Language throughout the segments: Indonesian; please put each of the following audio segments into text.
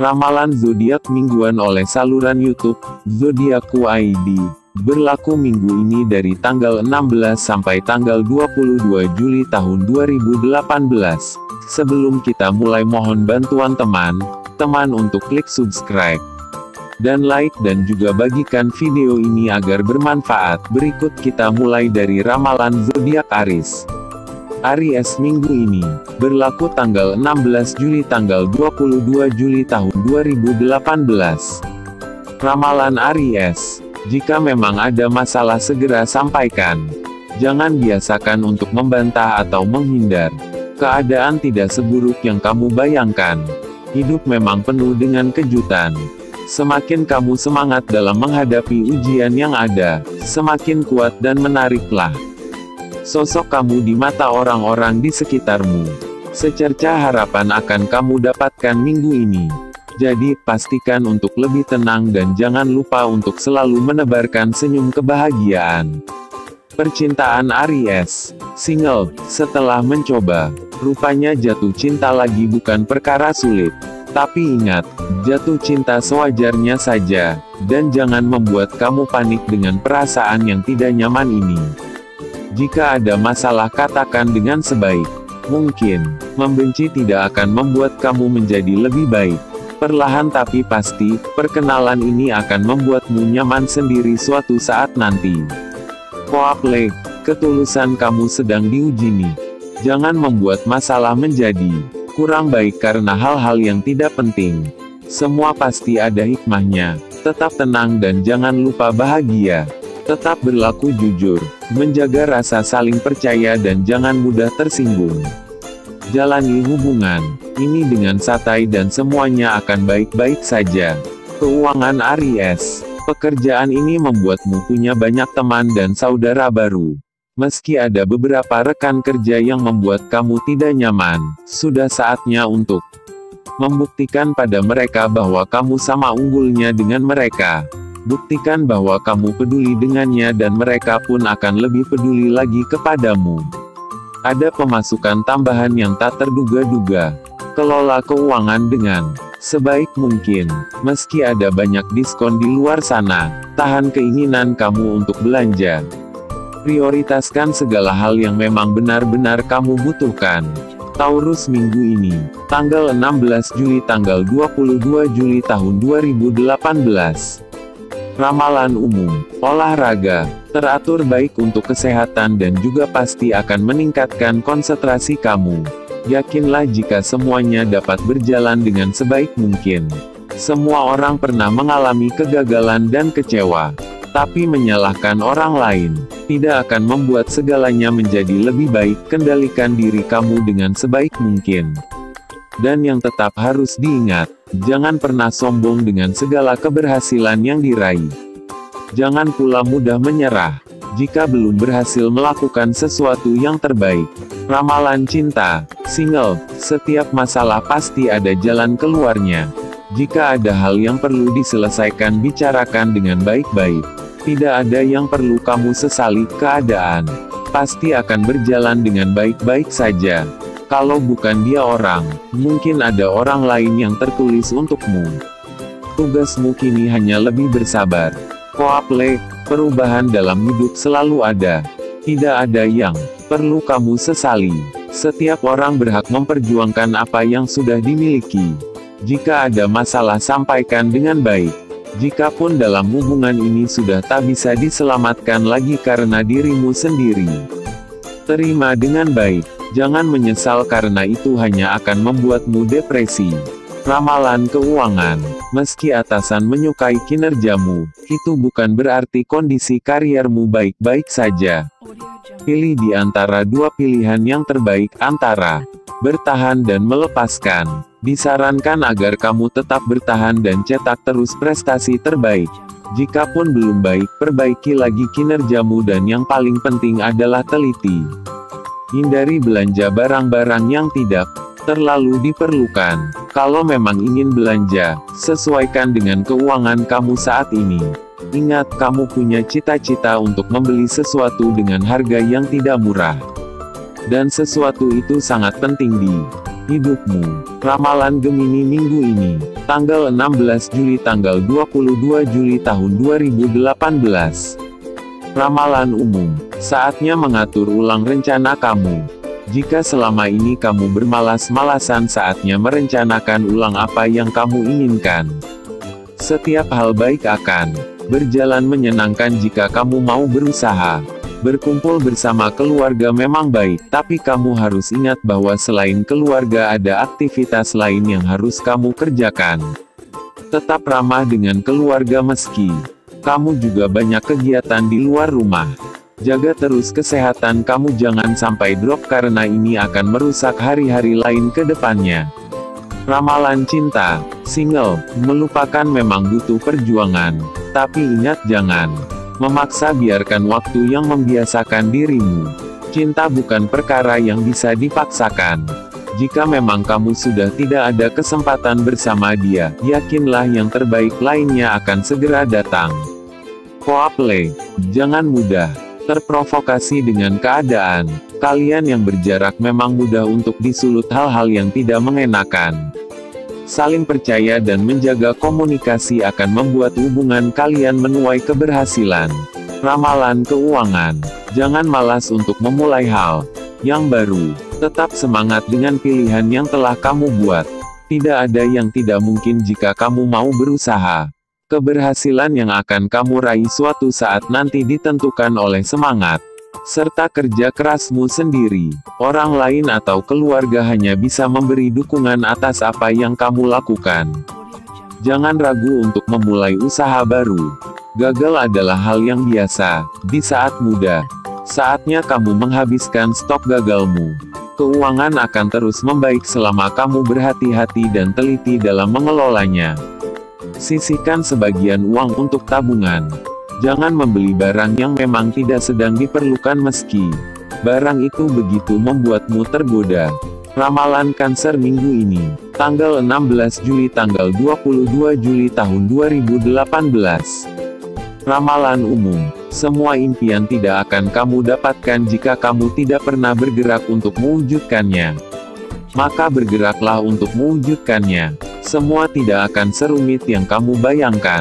Ramalan zodiak mingguan oleh saluran YouTube ZODIAK ID berlaku minggu ini dari tanggal 16 sampai tanggal 22 Juli tahun 2018. Sebelum kita mulai, mohon bantuan teman-teman untuk klik subscribe dan like dan juga bagikan video ini agar bermanfaat. Berikut kita mulai dari ramalan zodiak Aries. Aries minggu ini berlaku tanggal 16 Juli tanggal 22 Juli tahun 2018. Ramalan Aries, jika memang ada masalah segera sampaikan. Jangan biasakan untuk membantah atau menghindar. Keadaan tidak seburuk yang kamu bayangkan. Hidup memang penuh dengan kejutan. Semakin kamu semangat dalam menghadapi ujian yang ada, semakin kuat dan menariklah sosok kamu di mata orang-orang di sekitarmu. Secerca harapan akan kamu dapatkan minggu ini. Jadi, pastikan untuk lebih tenang dan jangan lupa untuk selalu menebarkan senyum kebahagiaan. Percintaan Aries, single, setelah mencoba, rupanya jatuh cinta lagi bukan perkara sulit. Tapi ingat, jatuh cinta sewajarnya saja, dan jangan membuat kamu panik dengan perasaan yang tidak nyaman ini. Jika ada masalah, katakan dengan sebaik mungkin. Membenci tidak akan membuat kamu menjadi lebih baik. Perlahan tapi pasti, perkenalan ini akan membuatmu nyaman sendiri suatu saat nanti. Koaple, ketulusan kamu sedang diuji nih. Jangan membuat masalah menjadi kurang baik karena hal-hal yang tidak penting. Semua pasti ada hikmahnya. Tetap tenang dan jangan lupa bahagia. Tetap berlaku jujur, menjaga rasa saling percaya dan jangan mudah tersinggung. Jalani hubungan ini dengan santai dan semuanya akan baik-baik saja. Keuangan Aries, pekerjaan ini membuatmu punya banyak teman dan saudara baru. Meski ada beberapa rekan kerja yang membuat kamu tidak nyaman, sudah saatnya untuk membuktikan pada mereka bahwa kamu sama unggulnya dengan mereka. Buktikan bahwa kamu peduli dengannya dan mereka pun akan lebih peduli lagi kepadamu. Ada pemasukan tambahan yang tak terduga-duga. Kelola keuangan dengan sebaik mungkin. Meski ada banyak diskon di luar sana, tahan keinginan kamu untuk belanja. Prioritaskan segala hal yang memang benar-benar kamu butuhkan. Taurus minggu ini, tanggal 16 Juli tanggal 22 Juli tahun 2018. Ramalan umum, olahraga, teratur baik untuk kesehatan dan juga pasti akan meningkatkan konsentrasi kamu. Yakinlah jika semuanya dapat berjalan dengan sebaik mungkin. Semua orang pernah mengalami kegagalan dan kecewa. Tapi menyalahkan orang lain tidak akan membuat segalanya menjadi lebih baik. Kendalikan diri kamu dengan sebaik mungkin. Dan yang tetap harus diingat, jangan pernah sombong dengan segala keberhasilan yang diraih. Jangan pula mudah menyerah jika belum berhasil melakukan sesuatu yang terbaik. Ramalan cinta, single, setiap masalah pasti ada jalan keluarnya. Jika ada hal yang perlu diselesaikan, bicarakan dengan baik-baik. Tidak ada yang perlu kamu sesali. Keadaan pasti akan berjalan dengan baik-baik saja. Kalau bukan dia orang, mungkin ada orang lain yang tertulis untukmu. Tugasmu kini hanya lebih bersabar. Koaple, perubahan dalam hidup selalu ada. Tidak ada yang perlu kamu sesali. Setiap orang berhak memperjuangkan apa yang sudah dimiliki. Jika ada masalah, sampaikan dengan baik. Jikapun dalam hubungan ini sudah tak bisa diselamatkan lagi karena dirimu sendiri, terima dengan baik. Jangan menyesal karena itu hanya akan membuatmu depresi. Ramalan keuangan, meski atasan menyukai kinerjamu, itu bukan berarti kondisi kariermu baik-baik saja. Pilih di antara dua pilihan yang terbaik antara bertahan dan melepaskan. Disarankan agar kamu tetap bertahan dan cetak terus prestasi terbaik. Jikapun belum baik, perbaiki lagi kinerjamu dan yang paling penting adalah teliti. Hindari belanja barang-barang yang tidak terlalu diperlukan. Kalau memang ingin belanja, sesuaikan dengan keuangan kamu saat ini. Ingat, kamu punya cita-cita untuk membeli sesuatu dengan harga yang tidak murah. Dan sesuatu itu sangat penting di hidupmu. Ramalan Gemini minggu ini, tanggal 16 Juli tanggal 22 Juli tahun 2018. Ramalan umum, saatnya mengatur ulang rencana kamu. Jika selama ini kamu bermalas-malasan, saatnya merencanakan ulang apa yang kamu inginkan. Setiap hal baik akan berjalan menyenangkan jika kamu mau berusaha. Berkumpul bersama keluarga memang baik, tapi kamu harus ingat bahwa selain keluarga ada aktivitas lain yang harus kamu kerjakan. Tetap ramah dengan keluarga meski kamu juga banyak kegiatan di luar rumah. Jaga terus kesehatan kamu, jangan sampai drop karena ini akan merusak hari-hari lain ke depannya. Ramalan cinta, single, melupakan memang butuh perjuangan. Tapi ingat jangan memaksa, biarkan waktu yang membiasakan dirimu. Cinta bukan perkara yang bisa dipaksakan. Jika memang kamu sudah tidak ada kesempatan bersama dia, yakinlah yang terbaik lainnya akan segera datang. Foreplay, jangan mudah terprovokasi dengan keadaan. Kalian yang berjarak memang mudah untuk disulut hal-hal yang tidak mengenakan. Saling percaya dan menjaga komunikasi akan membuat hubungan kalian menuai keberhasilan. Ramalan keuangan, jangan malas untuk memulai hal yang baru. Tetap semangat dengan pilihan yang telah kamu buat. Tidak ada yang tidak mungkin jika kamu mau berusaha. Keberhasilan yang akan kamu raih suatu saat nanti ditentukan oleh semangat serta kerja kerasmu sendiri. Orang lain atau keluarga hanya bisa memberi dukungan atas apa yang kamu lakukan. Jangan ragu untuk memulai usaha baru. Gagal adalah hal yang biasa di saat muda. Saatnya kamu menghabiskan stok gagalmu. Keuangan akan terus membaik selama kamu berhati-hati dan teliti dalam mengelolanya. Sisihkan sebagian uang untuk tabungan. Jangan membeli barang yang memang tidak sedang diperlukan meski barang itu begitu membuatmu tergoda. Ramalan Cancer minggu ini, tanggal 16 Juli tanggal 22 Juli tahun 2018. Ramalan umum, semua impian tidak akan kamu dapatkan jika kamu tidak pernah bergerak untuk mewujudkannya. Maka bergeraklah untuk mewujudkannya. Semua tidak akan serumit yang kamu bayangkan.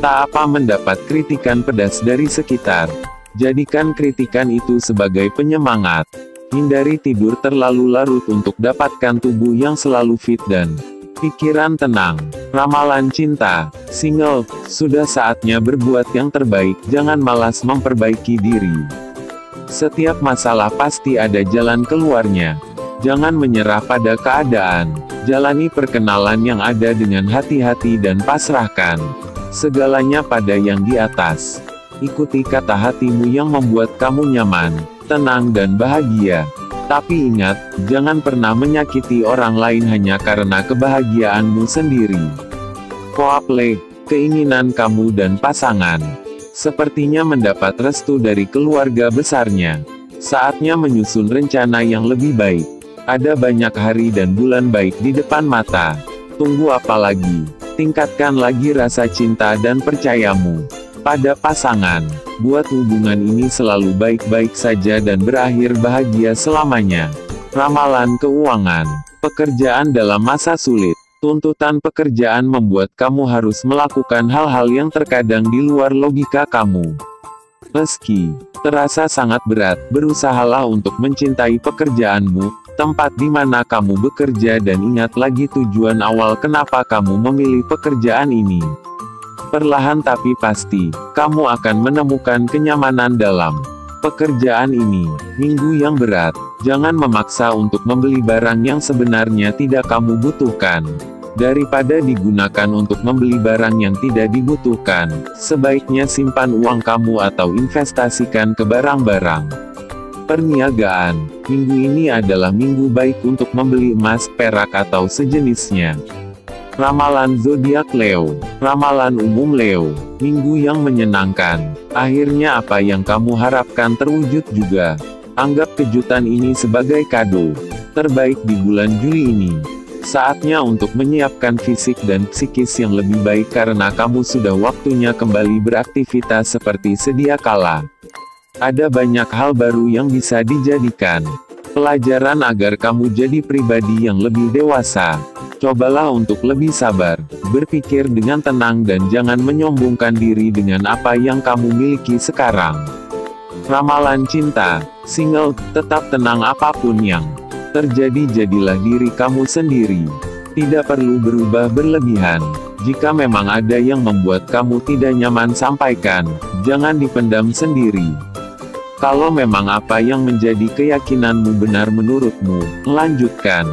Tak apa mendapat kritikan pedas dari sekitar. Jadikan kritikan itu sebagai penyemangat. Hindari tidur terlalu larut untuk dapatkan tubuh yang selalu fit dan pikiran tenang. Ramalan cinta, single, sudah saatnya berbuat yang terbaik. Jangan malas memperbaiki diri. Setiap masalah pasti ada jalan keluarnya. Jangan menyerah pada keadaan. Jalani perkenalan yang ada dengan hati-hati dan pasrahkan segalanya pada yang di atas. Ikuti kata hatimu yang membuat kamu nyaman, tenang dan bahagia. Tapi ingat, jangan pernah menyakiti orang lain hanya karena kebahagiaanmu sendiri. Foreplay, keinginan kamu dan pasangan sepertinya mendapat restu dari keluarga besarnya. Saatnya menyusun rencana yang lebih baik. Ada banyak hari dan bulan baik di depan mata. Tunggu apa lagi? Tingkatkan lagi rasa cinta dan percayamu pada pasangan. Buat hubungan ini selalu baik-baik saja dan berakhir bahagia selamanya. Ramalan keuangan, pekerjaan dalam masa sulit. Tuntutan pekerjaan membuat kamu harus melakukan hal-hal yang terkadang di luar logika kamu. Meski terasa sangat berat, berusahalah untuk mencintai pekerjaanmu, tempat di mana kamu bekerja, dan ingat lagi tujuan awal kenapa kamu memilih pekerjaan ini. Perlahan tapi pasti, kamu akan menemukan kenyamanan dalam pekerjaan ini. Minggu yang berat, jangan memaksa untuk membeli barang yang sebenarnya tidak kamu butuhkan. Daripada digunakan untuk membeli barang yang tidak dibutuhkan, sebaiknya simpan uang kamu atau investasikan ke barang-barang. Perniagaan, minggu ini adalah minggu baik untuk membeli emas, perak atau sejenisnya. Ramalan zodiak Leo, ramalan umum Leo, minggu yang menyenangkan. Akhirnya apa yang kamu harapkan terwujud juga. Anggap kejutan ini sebagai kado terbaik di bulan Juli ini. Saatnya untuk menyiapkan fisik dan psikis yang lebih baik karena kamu sudah waktunya kembali beraktivitas seperti sedia kala. Ada banyak hal baru yang bisa dijadikan Pelajaran agar kamu jadi pribadi yang lebih dewasa. Cobalah untuk lebih sabar, berpikir dengan tenang dan jangan menyombongkan diri dengan apa yang kamu miliki sekarang. Ramalan cinta, single, tetap tenang apapun yang terjadi, jadilah diri kamu sendiri. Tidak perlu berubah berlebihan. Jika memang ada yang membuat kamu tidak nyaman sampaikan, jangan dipendam sendiri. Kalau memang apa yang menjadi keyakinanmu benar menurutmu, lanjutkan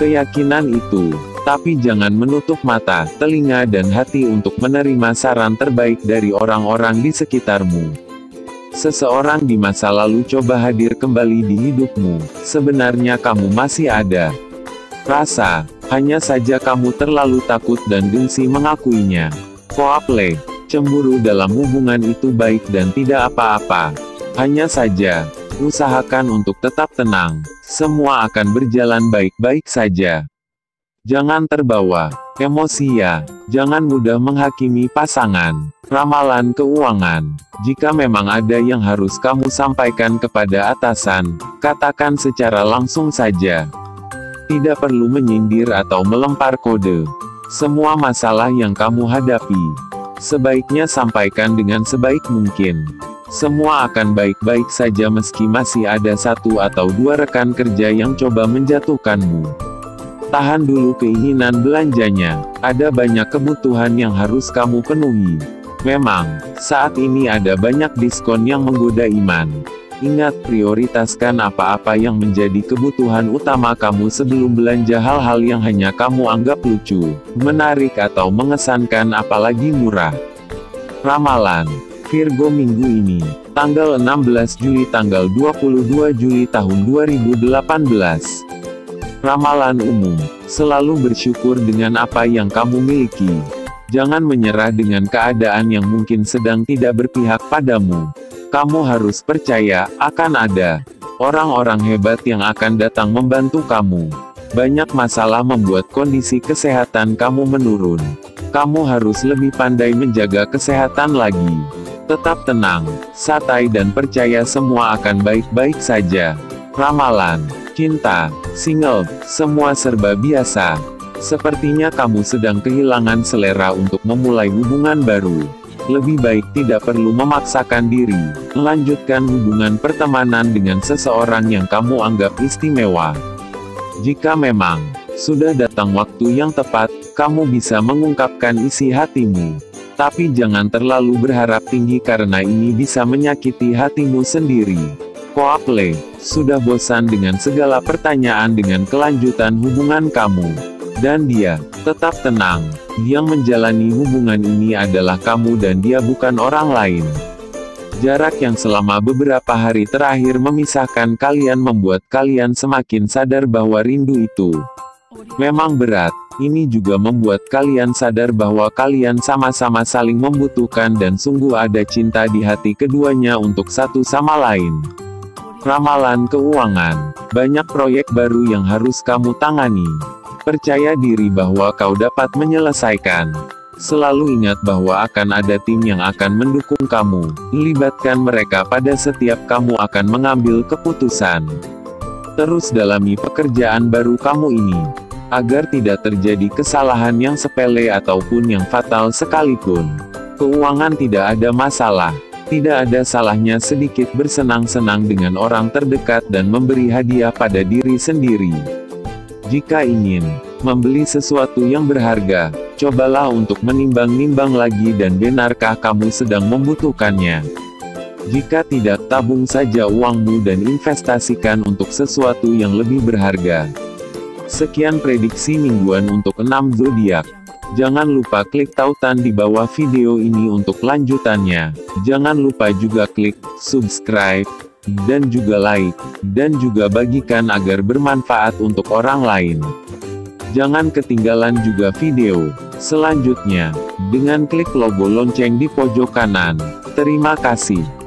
keyakinan itu. Tapi jangan menutup mata, telinga dan hati untuk menerima saran terbaik dari orang-orang di sekitarmu. Seseorang di masa lalu coba hadir kembali di hidupmu, sebenarnya kamu masih ada rasa, hanya saja kamu terlalu takut dan gengsi mengakuinya. Koaple, cemburu dalam hubungan itu baik dan tidak apa-apa. Hanya saja, usahakan untuk tetap tenang. Semua akan berjalan baik-baik saja. Jangan terbawa emosi ya. Jangan mudah menghakimi pasangan. Ramalan keuangan. Jika memang ada yang harus kamu sampaikan kepada atasan, katakan secara langsung saja. Tidak perlu menyindir atau melempar kode. Semua masalah yang kamu hadapi, sebaiknya sampaikan dengan sebaik mungkin. Semua akan baik-baik saja meski masih ada satu atau dua rekan kerja yang coba menjatuhkanmu. Tahan dulu keinginan belanjanya. Ada banyak kebutuhan yang harus kamu penuhi. Memang, saat ini ada banyak diskon yang menggoda iman. Ingat, prioritaskan apa-apa yang menjadi kebutuhan utama kamu sebelum belanja hal-hal yang hanya kamu anggap lucu, menarik atau mengesankan apalagi murah. Ramalan Virgo minggu ini, tanggal 16 Juli tanggal 22 Juli tahun 2018. Ramalan umum, selalu bersyukur dengan apa yang kamu miliki. Jangan menyerah dengan keadaan yang mungkin sedang tidak berpihak padamu. Kamu harus percaya, akan ada orang-orang hebat yang akan datang membantu kamu. Banyak masalah membuat kondisi kesehatan kamu menurun. Kamu harus lebih pandai menjaga kesehatan lagi. Tetap tenang, santai dan percaya semua akan baik-baik saja. Ramalan cinta, single, semua serba biasa. Sepertinya kamu sedang kehilangan selera untuk memulai hubungan baru. Lebih baik tidak perlu memaksakan diri. Lanjutkan hubungan pertemanan dengan seseorang yang kamu anggap istimewa. Jika memang sudah datang waktu yang tepat, kamu bisa mengungkapkan isi hatimu. Tapi jangan terlalu berharap tinggi karena ini bisa menyakiti hatimu sendiri. Koaple, sudah bosan dengan segala pertanyaan dengan kelanjutan hubungan kamu dan dia. Tetap tenang. Yang menjalani hubungan ini adalah kamu dan dia, bukan orang lain. Jarak yang selama beberapa hari terakhir memisahkan kalian membuat kalian semakin sadar bahwa rindu itu memang berat. Ini juga membuat kalian sadar bahwa kalian sama-sama saling membutuhkan dan sungguh ada cinta di hati keduanya untuk satu sama lain. Ramalan keuangan. Banyak proyek baru yang harus kamu tangani. Percaya diri bahwa kau dapat menyelesaikan. Selalu ingat bahwa akan ada tim yang akan mendukung kamu. Libatkan mereka pada setiap kamu akan mengambil keputusan. Terus dalami pekerjaan baru kamu ini, agar tidak terjadi kesalahan yang sepele ataupun yang fatal sekalipun. Keuangan tidak ada masalah. Tidak ada salahnya sedikit bersenang-senang dengan orang terdekat dan memberi hadiah pada diri sendiri. Jika ingin membeli sesuatu yang berharga, cobalah untuk menimbang-nimbang lagi dan benarkah kamu sedang membutuhkannya. Jika tidak, tabung saja uangmu dan investasikan untuk sesuatu yang lebih berharga. Sekian prediksi mingguan untuk 6 zodiak. Jangan lupa klik tautan di bawah video ini untuk lanjutannya. Jangan lupa juga klik subscribe dan juga like, dan juga bagikan agar bermanfaat untuk orang lain. Jangan ketinggalan juga video selanjutnya, dengan klik logo lonceng di pojok kanan. Terima kasih.